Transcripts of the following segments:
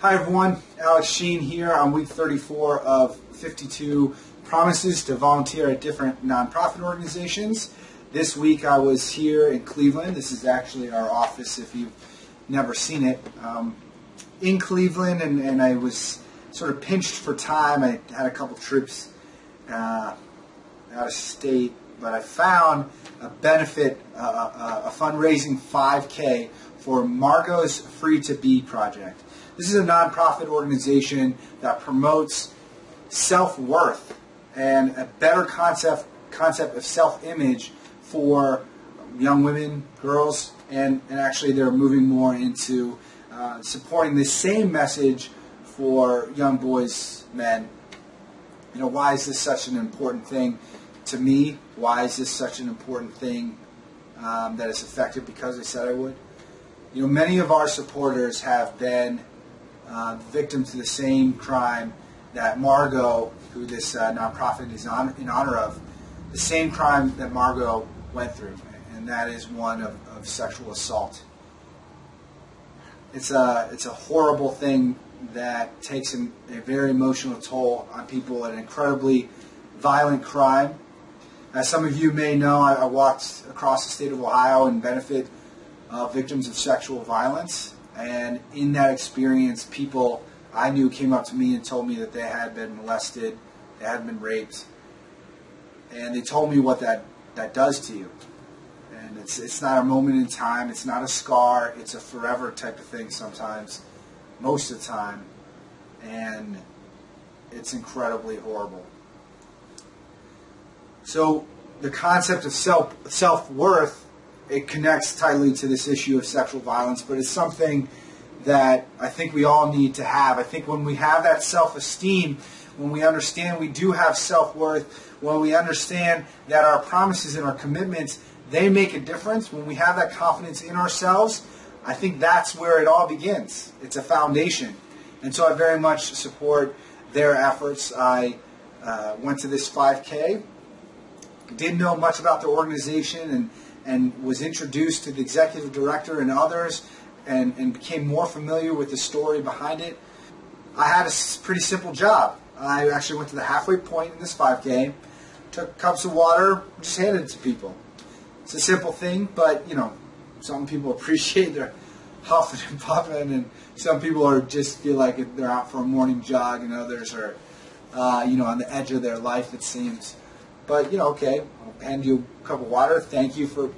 Hi everyone, Alex Sheen here on week 34 of 52 promises to volunteer at different nonprofit organizations. This week I was here in Cleveland. This is actually our office if you've never seen it. In Cleveland, and I was sort of pinched for time. I had a couple trips out of state, but I found a benefit, a fundraising 5K for Margeau's Free to Be Project. This is a nonprofit organization that promotes self-worth and a better concept of self-image for young women, girls, and actually they're moving more into supporting the same message for young boys, men. You know, why is this such an important thing to me? Why is this such an important thing that is effective because I said I would? You know, many of our supporters have been victims of the same crime that Margot, who this nonprofit is in honor of, the same crime that Margot went through, and that is one of sexual assault. It's a horrible thing that takes a very emotional toll on people, an incredibly violent crime. As some of you may know, I walked across the state of Ohio in benefit of victims of sexual violence, and in that experience, people I knew came up to me and told me that they had been molested, they had been raped, and they told me what that does to you. And it's not a moment in time, it's not a scar, it's a forever type of thing sometimes, most of the time, and it's incredibly horrible. So the concept of self-worth, it connects tightly to this issue of sexual violence, but it's something that I think we all need to have. I think when we have that self-esteem, when we understand we do have self-worth, when we understand that our promises and our commitments, they make a difference, when we have that confidence in ourselves, I think that's where it all begins. It's a foundation. And so I very much support their efforts. I went to this 5K, didn't know much about the organization, and was introduced to the executive director and others, and became more familiar with the story behind it. I had a pretty simple job. I actually went to the halfway point in this 5K, took cups of water, just handed it to people. It's a simple thing, but you know, some people appreciate their huffing and puffing, and some people are just feel like they're out for a morning jog, and others are, you know, on the edge of their life, it seems. But, you know, okay, I'll hand you a cup of water. Thank you for,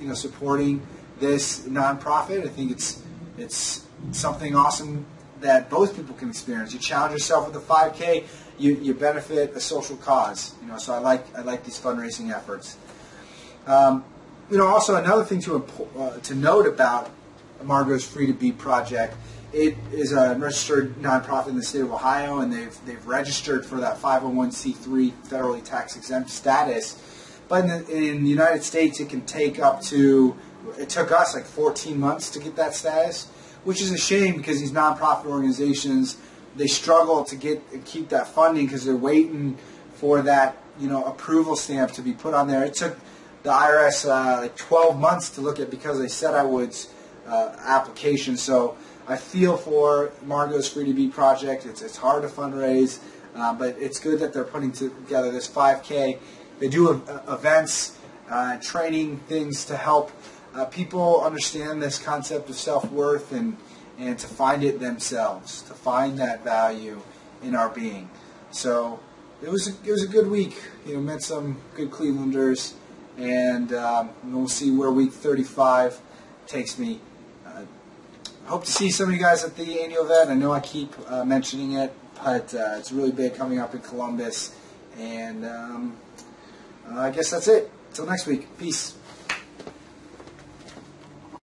you know, supporting this nonprofit. I think it's something awesome that both people can experience. You challenge yourself with a 5K, you benefit a social cause. You know, so I like these fundraising efforts. You know, also another thing to note about Margeau's Free to Be Project, it is a registered nonprofit in the state of Ohio, and they've registered for that 501c3 federally tax-exempt status. But in the United States, it can take up to, it took us like 14 months to get that status, which is a shame because these nonprofit organizations, they struggle to get and keep that funding because they're waiting for that, you know, approval stamp to be put on there. It took the IRS like 12 months to look at Because They Said I Would's application. So I feel for Margeau's Free to Be Project. It's hard to fundraise, but it's good that they're putting together this 5K. They do events, training things to help people understand this concept of self-worth and to find it themselves, to find that value in our being. So it was a good week. You know, met some good Clevelanders, and we'll see where week 35 takes me. I hope to see some of you guys at the annual event. I know I keep mentioning it, but it's really big coming up in Columbus. And I guess that's it. Till next week. Peace.